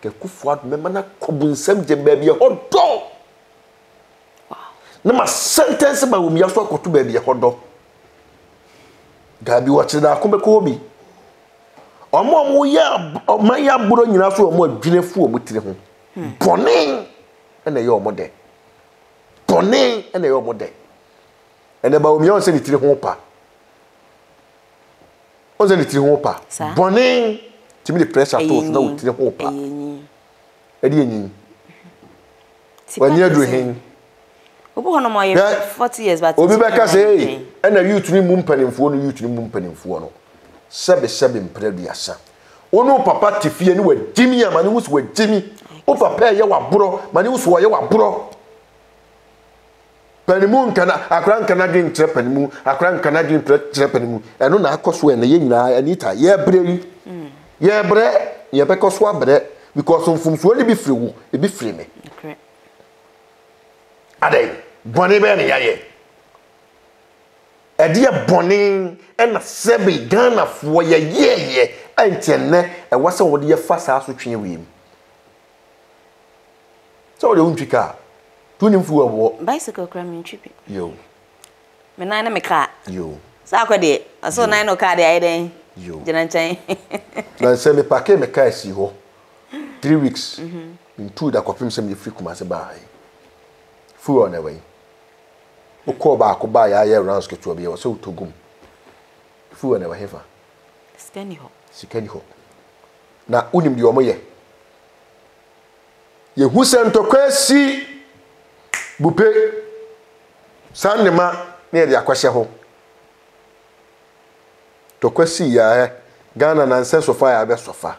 Can Kufuor me man a kubun sem je baby a hot dog. Wow. Now my sentence by we have to go to baby a hot dog. Gabi watch that. Come back home. Omo mo ya. Omo ya buro ni na so omo dwene fu omo tire ho. Boning. And they are more there. Bonnet and they are more there. And about me, I said it to the hopa. I said it to the hopa. Bonnet to me, the pressure told no to the hopa. A dini. When you're doing forty years, but Obibeka say, and are you to the moon penning for you to the moon penning for no? Seven seven previous. Oh no, Papa Tiffy, and were Jimmy, and who was with Jimmy. O papa ya wa bro mani uso ya wa bro panimu nkana akran kana gi ntre panimu akran kana gi ntre panimu eno na akoso ene ye nyina anita ye breli mm ye bre ye be koso abre because mfumso ni bi frewu e bi free me okay adai boni be ne yaye ade boni ena sebi Ghana fo ye ye ye entene e wase wo de ye fa saa so twen we so the unti car tunim fu awo bicycle kra me ntwipi yo me nan na me car yo sa akwa de aso nan no car de ai den yo jina nchan na se me parke me car si ho three weeks mhm in two da kwapim se me free kuma se ba fu on away o ko ba ko ba ya ya rounds ke tuobi o se utogum fu on away hefa skeni ho skeni ho na unim de omo ye ye husento kwesi bupe sanema ne de akwahye ho to kwesi ya Ghana na nse sofa ya be sofa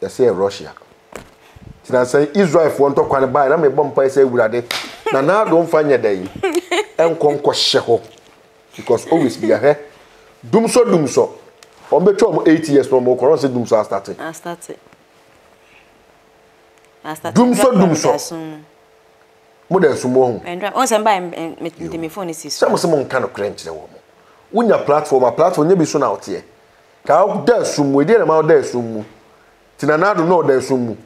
ya say Russia tina say Israel fo nto kwane ba na me bompa say wurade na na don fanye dai enkom kwahye ho because always be here dumso dumso o be to mo eight years no mo koron say dumso I started I started Dumso, dumso. Modern sumo. Once I buy my phone, is some someone kind of crank the woman. When your platform, a platform, you be soon out here. Cow there sumo, we didn't out there sumo. Tinanado no there sumo.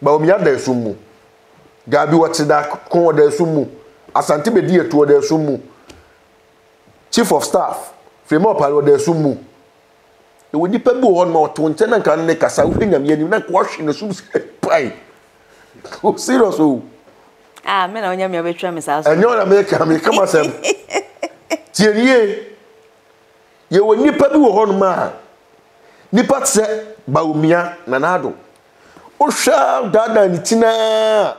But we are there sumo. Gabi watch that call there sumo. Asante be dear to there sumo. Chief of staff, Fremont Palo there sumo. It would depend on more to intend and can make us out in a million and wash in the soup pie. Oh, serious. Ah, men on your betray, Miss House. And you're American, you come myself. Tier you will nipper do on ma. Nipper said, Baumia, Nanado. Oh, shall that and it's na.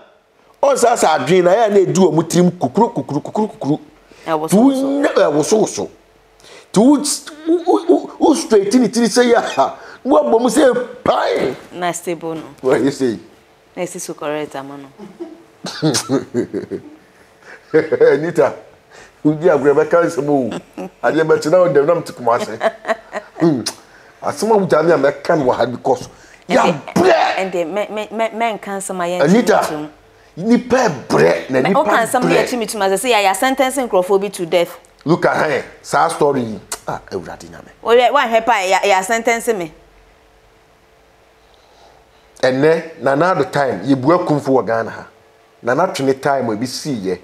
Oh, that's our dream. I need do a mutim kukru kukru kukru kukru. I was also. To who straight in it, say, ah, what bomb say, pie. Nasty bono. What you say? This is so correct, Amano. Nita, we have Rebecca's move. I never know the number to come. asuma wujami amekan wahadikoso ya bre and the men men can some ayen Anita ni pe bre na ni pa bre can some yet me to me say ya sentencing crophobia to death look at her sad story ah ewrade na me o le wan hepa ya sentencing me and then another time you welcome for Ghana ha na na twene time we see ye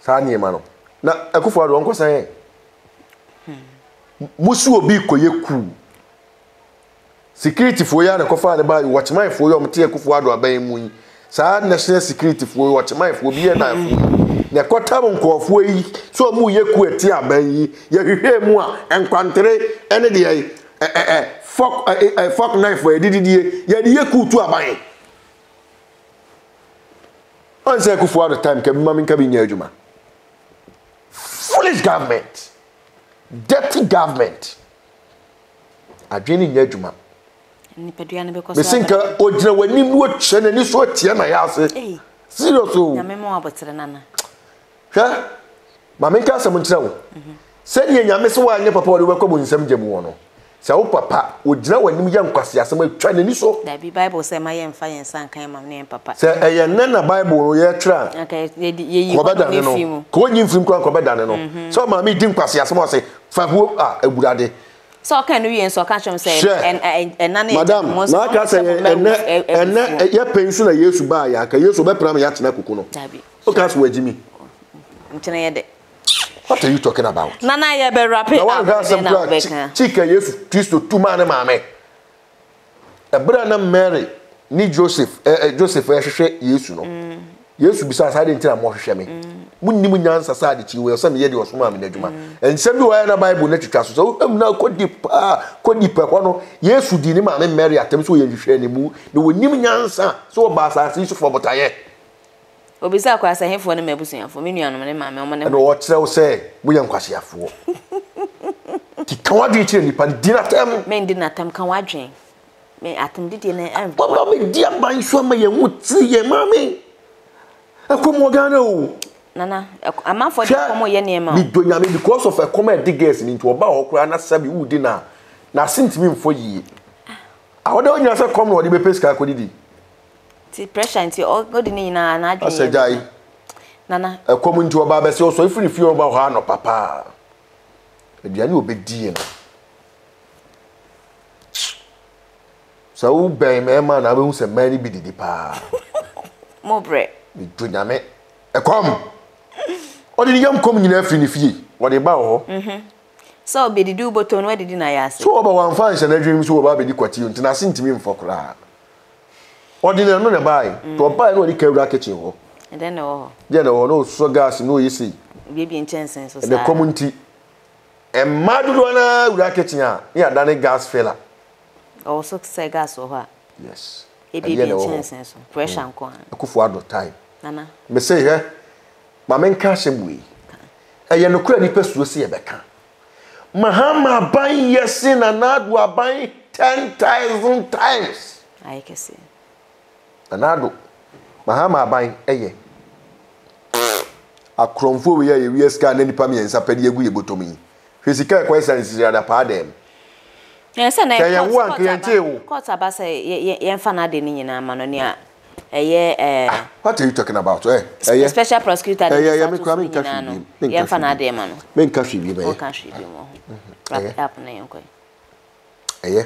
saa ni ma no na Akufo Addo onko san musu obi koye ku security for ya na kofa na ba watch my for you mtie Akufo Addo aban mu saa national security for watch my for bi na na kwata nkofo yi so mu ye ku eti aban yi ye hwehwe mu a enkwantere ene de eh eh fork eh fork knife for dididie ye de ye ku tu aban on say Akufo Addo time ke mama nka bi nya adwuma foolish government, dirty government. I didn't need you, ma'am. We think a ordinary when you watch and you saw Tiana Yas. Zero two. I'm more about the Nana. Huh? Mamma, someone tell. Send you a message while your papa will welcome in some Jamuano. So, papa would know when you young Cassia, some China, you saw. That be Bible, say my young fire and son came my name, papa. Say, I am Nana Bible, you are trying. Okay, you are better than you. Going in from Crancobadan. So, my meeting Cassia, someone say, five whoop are a good so can we and so catch them say, and none of them was not as a year pencil I used to buy. I can use to buy Pram Yatna Kukuno. Okay, that's where Jimmy. What are you talking about? Nana, I be rapping. I want to have some black chicken. Yes, twist to two man and mammy. A brother Mary, ni Joseph, Joseph, I should yes, you know. Yes, besides, I didn't tell him what she meant. Wouldn't even answer Sadie, where some year was mammy, and send you a Bible letter to us. So, I'm now quite deep, ah, quite deep. Yes, you didn't, mammy, Mary, attempts to you share any move. You would even answer. So, Bass, I see for what I am. Obisa kwa sahe fo ne mabusuya fo menu anum ne maame omo ne no wo kire wo se wo yan kwasea fo ti kan wadwe kire ni pan di natam men di natam kan wadwe men atam didi na am baba me di aban so ma ye wuti ye maame akomo gana o nana amafo di komo ye ne ma mi do nya me because of a common diggers ni nti oba okura na sabi wudi na na sentimi mfo yi awoda onya se kom na odi be pesika kodidi ti pressure nti o godi ni na na adwe asajai nana e komu nti oba be se o so ifiri fi oba ho ano papa ediani obedie no so u be me ma na be hu se mari bi didi pa mo bre mi dunya me e kom o di yam kom nyina afiri ni fi wo de ba ho mhm so be didi u boton wo didi na yase so oba wan fan se na adwe mi so oba be di kwati nti na se ntimi mfokra ordinary no na buy to buy no di kawra kitchen ho and then oh there no no so gas no yesi baby intense so the community e madudo na wura kitchen a ya dan gas filler oh so say gas ho yes e baby intense so pressure and con Akufo Addo time nana me say he ma men ka she bui e ye no kura ni pesuo se ye beka Mahama ban yesi na nadu aban ten thousand times I can see Anado, Mahama buying a a cromfo we are a scan any pamians up at Yaguibo to me. Physical questions is rather pardon. Yes, and I want to cause about a yanfanadin in a manonia. A year, what are you talking about? Eh, a special prosecutor, a yam coming Cashin, Yanfanademon. Make Cashin be more Cashin be more. Up name, eh?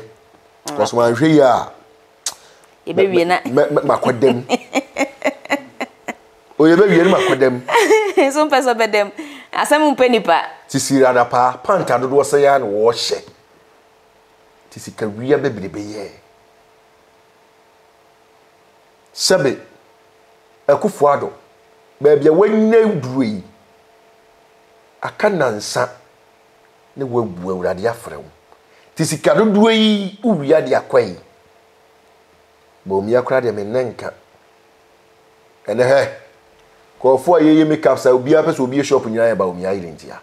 Was my rear. You be we na makodem. O ye be we na makodem. So mpeso be dem. Asem mpe nipa. Tisira da pa panta do do so ya na wo hye. Tisika wiya be bebe ye. Sebe Akufo Addo. Ba bia wanya duwe. Aka nansa ne wabu awrade afrewo. Tisika do duwe yi uwia de akwai. Bomia crowd me nenka. And eh, call for a year makeup, so be up as will be a shop in your about me island here.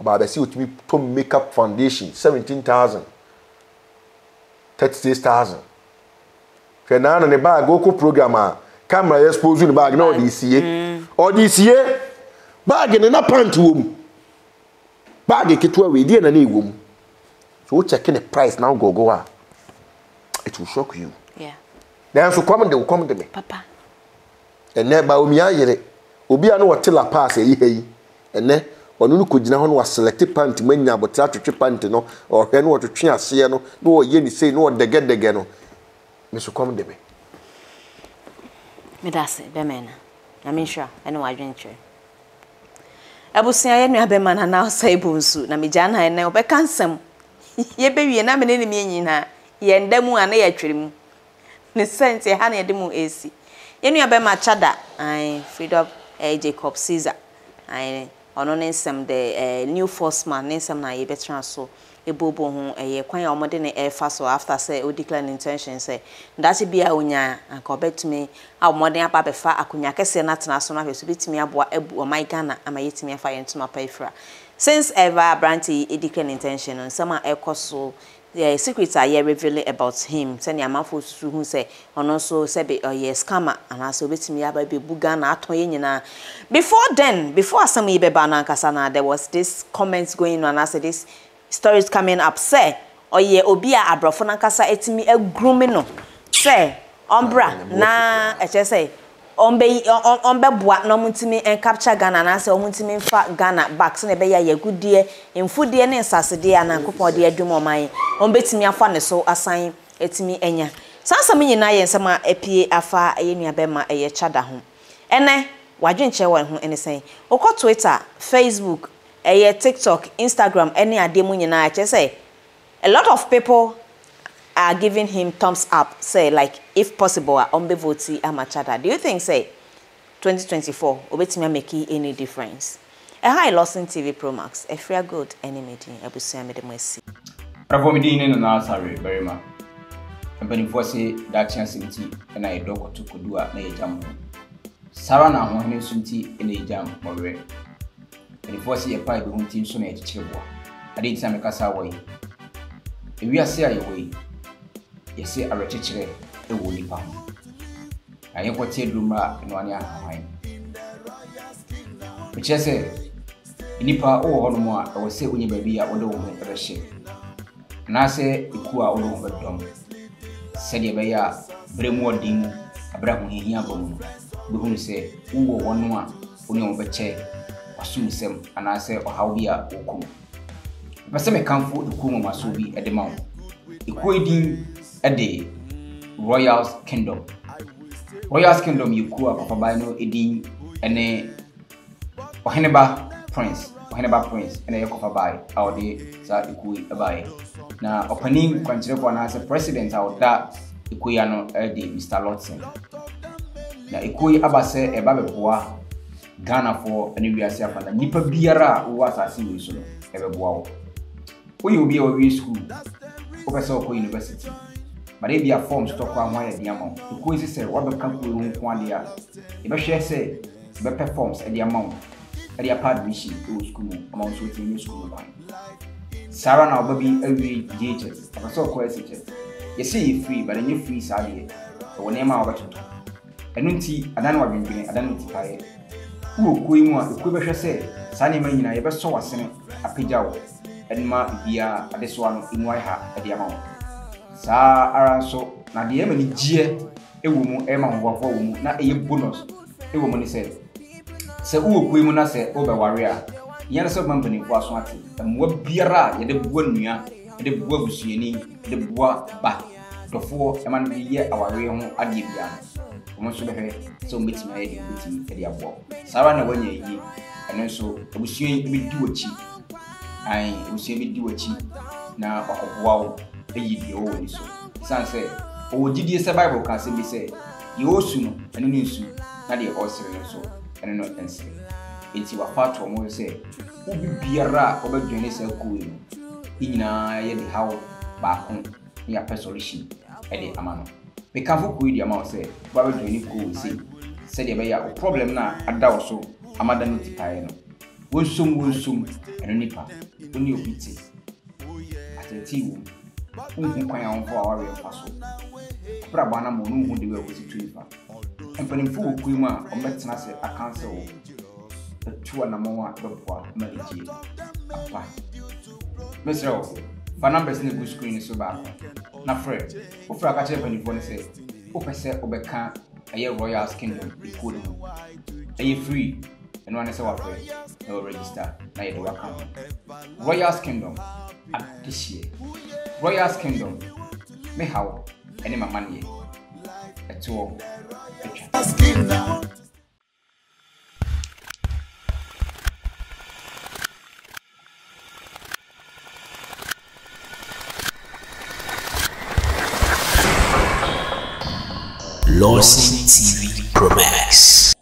About the seal to me to makeup foundation seventeen thousand, thirty six thousand. Fernand and a bag, Goku programmer, camera exposed in the bag, no D C A. Or D C A bag in a pant room. Bag a kit where we did an e room. So we're checking the price now, go go ah. It will shock you. Yeah. Then so come and they will come to me. Papa. And then by Umiya, Ubi I know what till I pass a year. And then when you could now was selected panty when you about to trip panty no or can what to train a sea no no yen say no they get the geno. Mister come to me. Me that's it, Bemen. I mean sure, I know I drink. I was saying, I have man now say bonsu, Namijana and now be cansome. Ye baby, and I'm an enemy in her. Ye and demo and air trim. The sense a honey demo ac. Ye knew about my Cheddar, I Freda Jacob Caesar. I on some the new force man, named some na ye better so. A bobo who a quaint or modern air fast or after say, or decline intention say, that it be a unya and call back to me. Our modern papa far a cunyaka say nothing as soon as you beat me up or my gunner and my eating me a fire into my paper. Since ever Branty a decline intention and some air cost so the secrets are here revealing about him, sending a mouthful to whom say, and also Sebby or yes, scammer, and also beat me up by Bugana Toyina. Before then, before some Ebebana Casana, there was this comments going on as this. Stories coming up, say, or ye obia abrafona kasa etimi a grumino. Say, umbra, na, as say, umbe, umbe boat no muntimi and capture Ghana, and say, muntimi fat Ghana, backs and a beya ye good dear, in food dear and sassy and uncle dear dumo mine, umbets me a funny so assign etimi enya. Sansami and I and some a pea afa a yenia bema a ye Cheddar home. And eh, why didn't you want him any say? Oko Twitter, Facebook. Eh, TikTok, Instagram, any idea I say a lot of people are giving him thumbs up, say like if possible, ombe voti ama Cheddar. Do you think say twenty twenty-four obetimi make any difference? A high Lordson T V Pro Max, a free good any meeting, a busia made mercy. Performing in an answer, very much. And when you say that chance in tea, and I dog to do a jam. Sarana one is in a jam already. Before see a pipe whom team soon at Chilwa. I didn't time a cast away. If we are say away, you say a retreat, a woolly palm. I am what you rumor in one year behind. Which I say, Nipa or more, I will say when you baby are all over the ship. And I say, you are all over the dome. Said your bayer, Bremwood Ding, a Brahman Yabon, who say, who were one one, only over chair. Assume and I say, or how we are, or come. But some account for the Kuma must be at the mount. Equating a day, Royal's Kingdom. Royal's Kingdom, you call up a bino, a dean, and a Oheneba Prince, Oheneba Prince, and a Yokofabai, our day, Sadikui Abai. Now, opening control one as a president out that Equiano a day, Mister Lordson. Now, Equi Abase, a Babapua. Ghana for any we are safe and Nipa Biara who was a single solo ever wow. We will be a real school, Opeso University. But if you are formed to talk about one the amount, the quiz is a rubber company room one year. If I share say, but performs at the amount, at the apartment she goes school amongst within school one. Sarah now baby every J H S, I saw questions. You say you free, but then you free Sally. So when I'm out of I don't see, I don't know what I'm doing, I don't know. Who going on the Quibasha said, Sunny Main, I ever saw a senate, a pijao, and ma via a deswan in Waiha at the amount. Sa Aranso, now the Emily G. A woman, Emma, not a bonus. A woman said, Sir, who Quimona said, over warrior. Yanso Mampany was one thing, and what Pierra, the Buonia, the Buobusini, the Bois Bat, the four, a man be our real Adibian. So meet my head in the area wall. Sarah, when you eat, and also I was saying we do a cheap. I was saying we do a cheap now. Wow, they eat the old so. San said, oh, did you survival? Can simply say, you also know, and you soon, not your also, and not answer. It's your part to almost say, who will be a rat over Janice or Kuil? In a how back home near Pesolition at the Amano. We can't cook with your mouth, say, Baba Jenny Cool, say, said the bayer, problem now, a doubt so, a madam notifiano. Will soon, will soon, and a nipper, only a pity. At a tea womb, who can cry on for our real parcel. Brabana moon would do a visit and putting full quima on Betson as a council. The two and a more, the poor, Mary J. Mister But numbers in the screen is so bad. Now, Fred, who for a catcher when you want to say, Open set over can a royal kingdom is good. Are you free? And one is our friend, no register, now you do account. Royal kingdom, at this year. Royal kingdom, me how, and my money. A tour, a chance. Lordson T V Pro Max.